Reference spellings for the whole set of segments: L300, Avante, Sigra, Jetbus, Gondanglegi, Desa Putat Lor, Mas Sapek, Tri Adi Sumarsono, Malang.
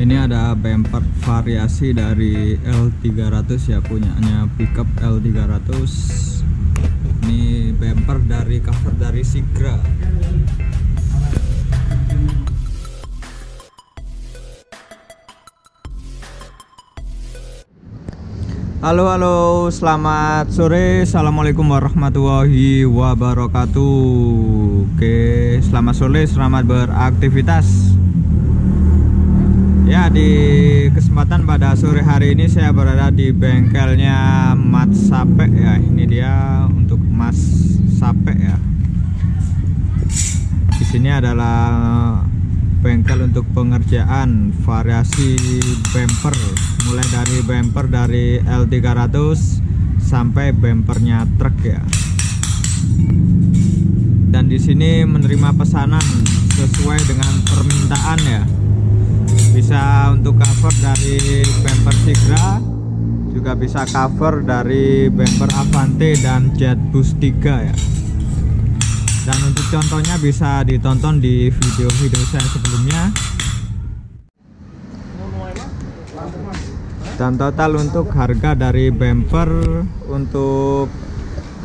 Ini ada bumper variasi dari L300 ya, punyanya pickup L300. Ini bumper dari cover dari Sigra. Halo halo, selamat sore. Assalamualaikum warahmatullahi wabarakatuh. Oke, selamat sore, selamat beraktivitas. Ya, di kesempatan pada sore hari ini saya berada di bengkelnya Mas Sapek ya. Ini dia untuk Mas Sapek ya. Di sini adalah bengkel untuk pengerjaan variasi bumper, mulai dari bumper dari L300 sampai bumpernya truk ya. Dan di sini menerima pesanan sesuai dengan permintaan ya. Bisa untuk cover dari bumper Sigra, juga bisa cover dari bumper Avante dan Jetbus 3 ya. Dan untuk contohnya bisa ditonton di video-video saya sebelumnya. Dan total untuk harga dari bumper untuk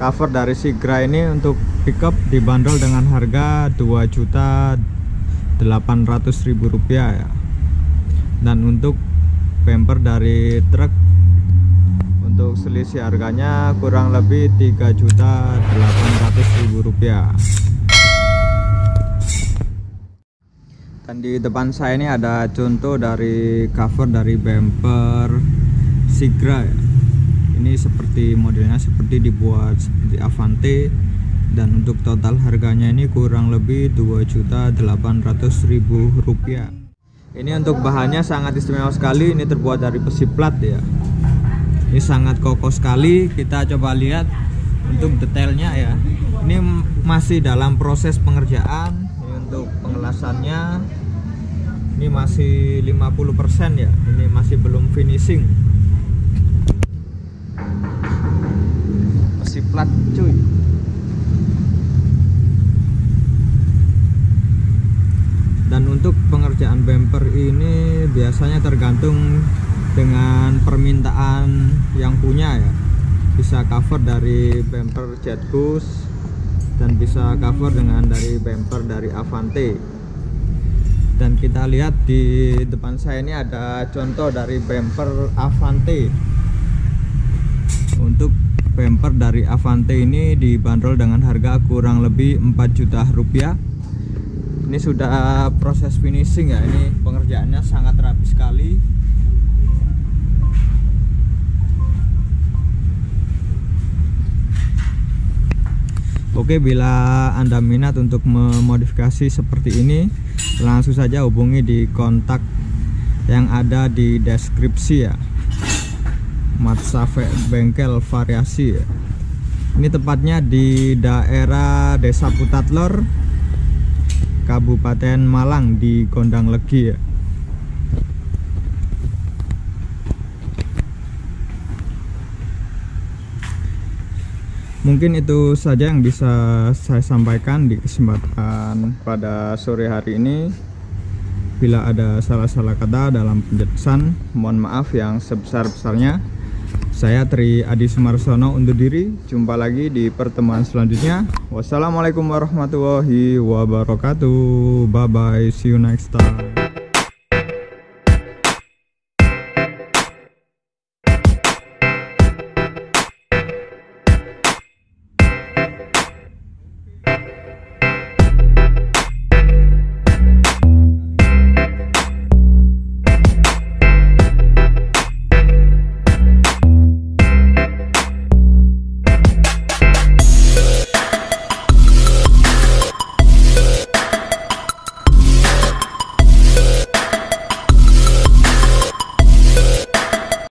cover dari Sigra ini untuk pickup dibanderol dengan harga Rp2.800.000 ya. Dan untuk bumper dari truk untuk selisih harganya kurang lebih Rp3.800.000. Dan di depan saya ini ada contoh dari cover dari bumper Sigra ya. Ini seperti modelnya seperti dibuat seperti Avante, dan untuk total harganya ini kurang lebih Rp2.800.000. Ini untuk bahannya sangat istimewa sekali, ini terbuat dari besi plat ya. Ini sangat kokoh sekali. Kita coba lihat untuk detailnya ya. Ini masih dalam proses pengerjaan. Ini untuk pengelasannya ini masih 50% ya. Ini masih belum finishing. Masih plat cuy. Dan untuk pengerjaan bumper ini biasanya tergantung dengan permintaan yang punya ya. Bisa cover dari bumper Jetbus dan bisa cover dengan dari bumper dari Avante. Dan kita lihat di depan saya ini ada contoh dari bumper Avante. Untuk bumper dari Avante ini dibanderol dengan harga kurang lebih Rp4 juta. Ini sudah proses finishing ya. Ini pengerjaannya sangat rapi sekali. Oke, bila Anda minat untuk memodifikasi seperti ini, langsung saja hubungi di kontak yang ada di deskripsi ya. Mas Sapek bengkel variasi ya. Ini tepatnya di daerah Desa Putat Lor, Kabupaten Malang di Gondanglegi ya. Mungkin itu saja yang bisa saya sampaikan di kesempatan pada sore hari ini. Bila ada salah-salah kata dalam penjelasan, mohon maaf yang sebesar-besarnya. Saya Tri Adi Sumarsono undur diri. Jumpa lagi di pertemuan selanjutnya. Wassalamualaikum warahmatullahi wabarakatuh. Bye bye, see you next time.